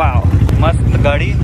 Wow, mast gadi.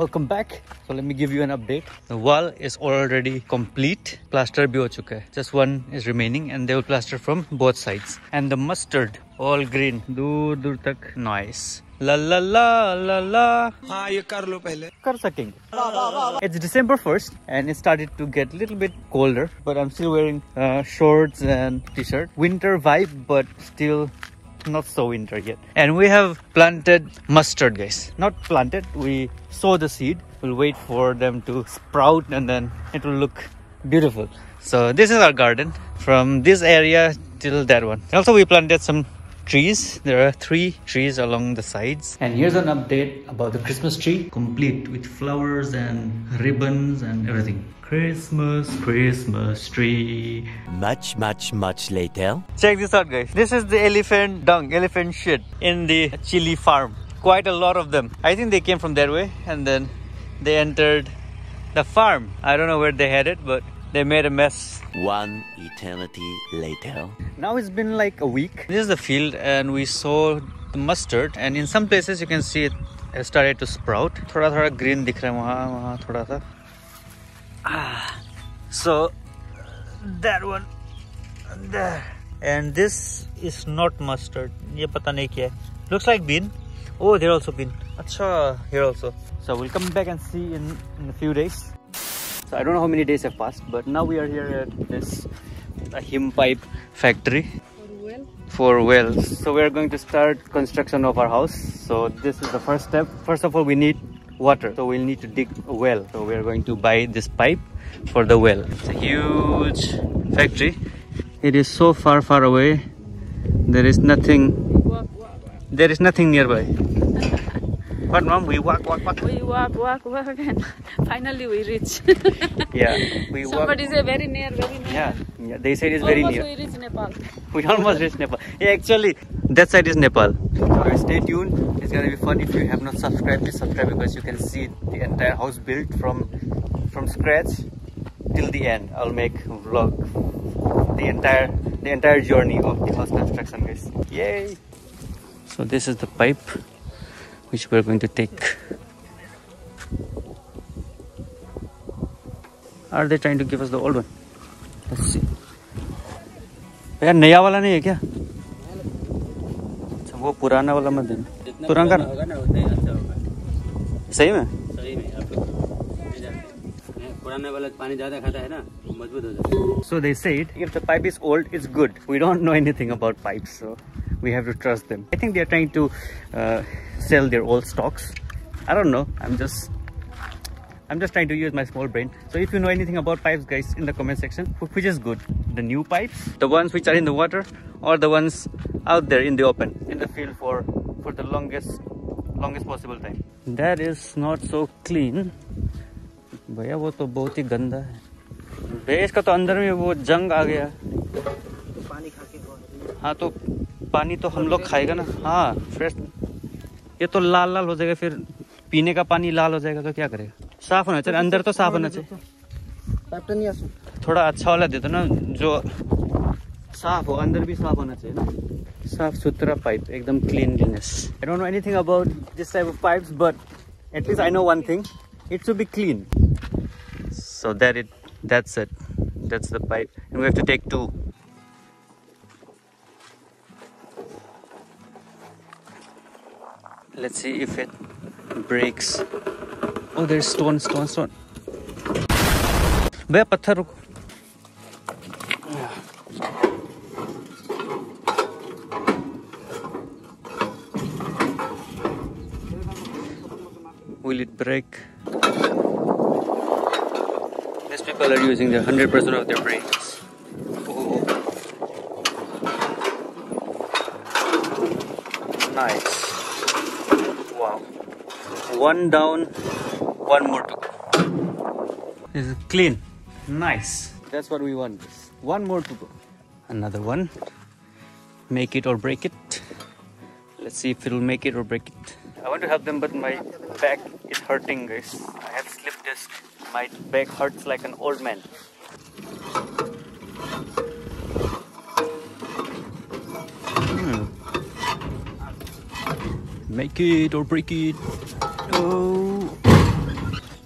Welcome back. So let me give you an update. The wall is already complete. Plaster bhi ho chuka hai. Just one is remaining and they will plaster from both sides. And the mustard, all green. Dur dur tak. Nice. La la la la la. Haan, ye kar lo pehle. Kar sakenge. It's December 1st and it started to get a little bit colder. But I'm still wearing shorts and t-shirt. Winter vibe, but still not so winter yet. And we have planted mustard, guys. Not planted, we sow the seed. We'll wait for them to sprout and then it will look beautiful. So this is our garden, from this area till that one. Also we planted some trees. There are 3 trees along the sides. And here's an update about the Christmas tree, complete with flowers and ribbons and everything. Christmas tree. Much later. Check this out, guys. This is the elephant dung, elephant shit in the chili farm. Quite a lot of them. I think they came from that way and then they entered the farm. I don't know where they had it, but they made a mess. One eternity later. Now it's been like a week. This is the field and we saw the mustard, and in some places you can see it has started to sprout. Thoda thoda green dikh raha wahan thoda tha. Ah, so that one there, and this is not mustard. Ye pata nahi kya hai. Looks like bean. Oh, there also bean. Acha, here also. So we'll come back and see in a few days. So I don't know how many days have passed, but now we are here at this him pipe factory for wells. So we are going to start construction of our house. So this is the first step. First of all, we need water, so we'll need to dig a well. So we're going to buy this pipe for the well. It's a huge factory. It is so far away. There is nothing nearby. What, mom? We walk. We walk and finally we reach. Yeah, we walk. Somebody say very near. Yeah, they said it's almost very near. We reach Nepal. We almost reached Nepal. Yeah, actually, that side is Nepal. So stay tuned. It's gonna be fun. If you have not subscribed, please subscribe, because you can see the entire house built from scratch till the end. I'll make a vlog, the entire journey of the house construction, guys. Yay! So this is the pipe which we're going to take. Are they trying to give us the old one? Let's see. Yaar naya wala nahi hai kya? Acha wo purana wala mat dena. Purana hoga na utna hi acha hoga. Sahi mein? Sahi mein aap log purana wala pani zyada khata hai na, to mazboot ho jata. So they said if the pipe is old, it's good. We don't know anything about pipes, so we have to trust them. I think they are trying to sell their old stocks. I don't know. I'm just trying to use my small brain. So if you know anything about pipes, guys, in the comment section, which is good. The new pipes, the ones which are in the water, or the ones out there in the open, in the field for the longest possible time. That is not so clean. Bhaiya wo to bahut hi ganda hai. Bhai iska to andar mein wo jung aa gaya. Pani kha ke haan to पानी तो हम लोग खाएगा ना. हाँ, fresh. ये तो लाल लाल हो जाएगा, फिर पीने का पानी लाल हो जाएगा, तो क्या करेगा? साफ होना चाहिए अंदर, तो साफ होना चाहिए. थोड़ा अच्छा वाला दे दो ना, जो साफ हो. अंदर भी साफ होना चाहिए ना, साफ सुथरा पाइप, एकदम cleanliness. I don't know anything about this type of pipes, but at least I know one thing, it should be clean. So that's it, that's the pipe and we have to take 2. Let's see if it breaks. Oh, there's stone. Bhaiya, patthar ruk. Will it break? These people are using their 100% of their brains. Oh. Nice. Wow. One down, one more to go. This is clean. Nice. That's what we want. One more to go. Another one. Make it or break it. Let's see if it'll make it or break it. I want to help them, but my back is hurting, guys. I have slip disc. My back hurts like an old man. Make it or break it. Oh,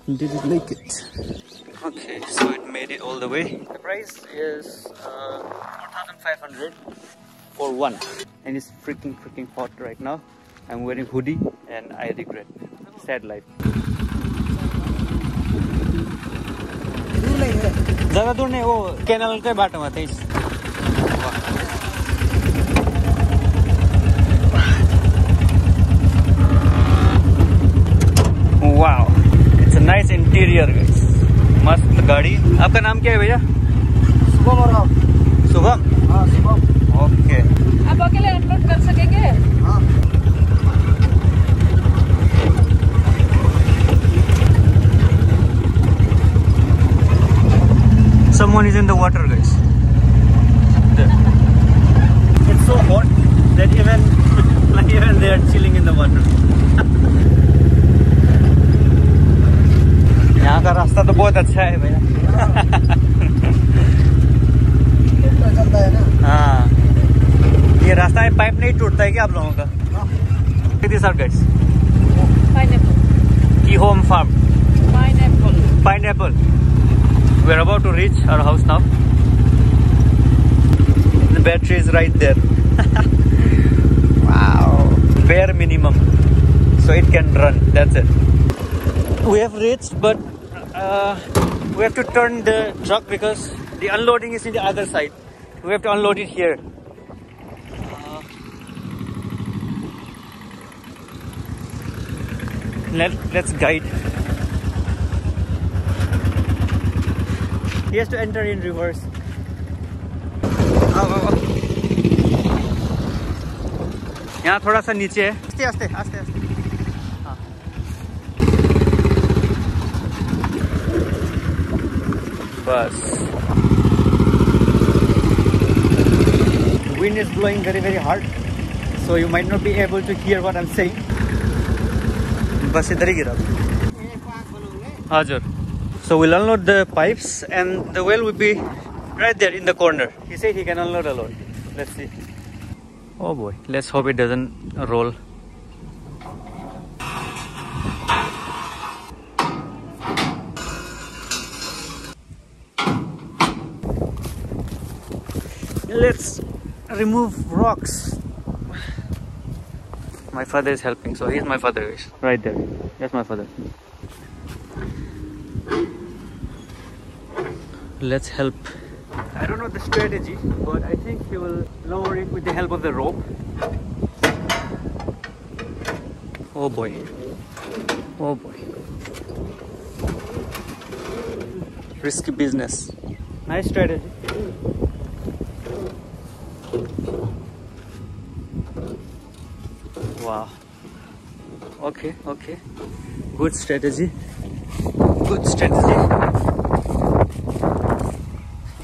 did it make it? Okay, so it made it all the way. The price is 4,500 for one. And it's freaking hot right now. I'm wearing hoodie and I regret. Sad life. Canal wow, it's a nice interior, guys. Mast gaadi. Aapka naam kya hai bhaiya? Subham aur aap. Subham? Haan, Subham. Okay. Aap akele upload kar sakenge? Haan. Someone is in the water, guys. There. It's so hot that even they are chilling in the water. यहाँ का रास्ता तो बहुत अच्छा है भैया। टूटता चलता है ना? हाँ। ये रास्ता में पाइप नहीं टूटता है क्या आप लोगों का? हाँ। These are guys. Pineapple. Key home farm. Pineapple. Pineapple. We are about to reach our house now. The battery is right there. Wow. Bare minimum. So it can run. That's it. We have reached, but we have to turn the truck because the unloading is in the other side. We have to unload it here. Let's guide. He has to enter in reverse. यहाँ थोड़ा सा नीचे है। आस्ते आस्ते आस्ते आस्ते। हाँ। बस। The wind is blowing very hard, so you might not be able to hear what I'm saying. बस इधर ही गिरा। हजुर. So we'll unload the pipes and the well will be right there in the corner. He said he can unload a lot. Let's see. Oh boy, let's hope it doesn't roll. Let's remove rocks. My father is helping, so he's my father, guys. Right there. That's my father. Let's help. I don't know the strategy, but I think he will lower it with the help of the rope. Oh boy. Oh boy. Risky business. Nice strategy. Wow. Okay, okay. Good strategy. Good strategy.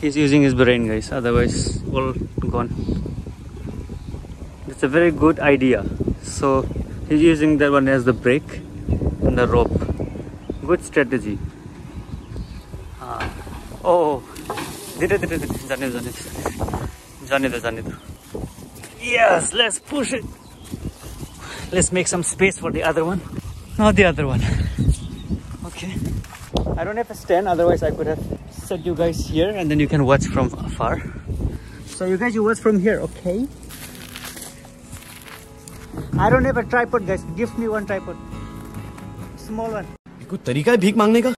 He's using his brain, guys, otherwise all gone. It's a very good idea. So he's using that one as the brake and the rope. Good strategy. Oh, yes, let's push it. Let's make some space for the other one. Not the other one. Okay. I don't have a stand, otherwise I could have set you guys here and then you can watch from afar. So you guys, you watch from here, okay? I don't have a tripod, guys. Give me one tripod. Small one. Kuch tarika hai bheek mangne ka?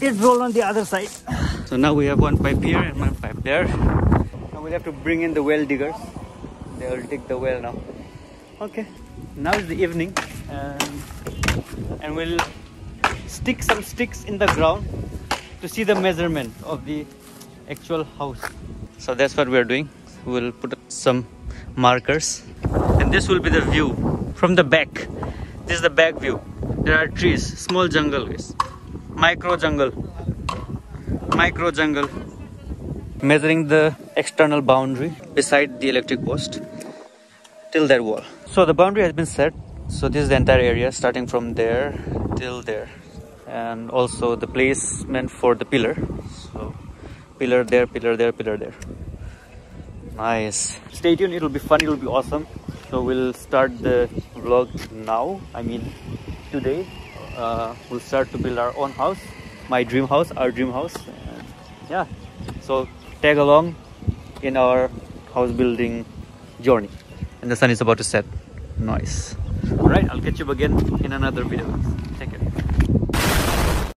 It rolled on the other side. So now we have one pipe here and one pipe there. Now we'll have to bring in the well diggers. They will dig the well now. Okay. Now is the evening. And we'll stick some sticks in the ground to see the measurement of the actual house. So that's what we're doing. We'll put up some markers. And this will be the view from the back. This is the back view. There are trees. Small jungle, guys. Micro jungle. Micro jungle. measuring the external boundary beside the electric post till that wall. So the boundary has been set. So this is the entire area starting from there till there, and also the placement for the pillar. So pillar there, pillar there, pillar there. Nice. Stay tuned, it'll be fun, it'll be awesome. So we'll start the vlog now. I mean today we'll start to build our own house, my dream house, our dream house. And yeah, so tag along in our house building journey. And the sun is about to set. Nice. Alright, I'll catch you again in another video.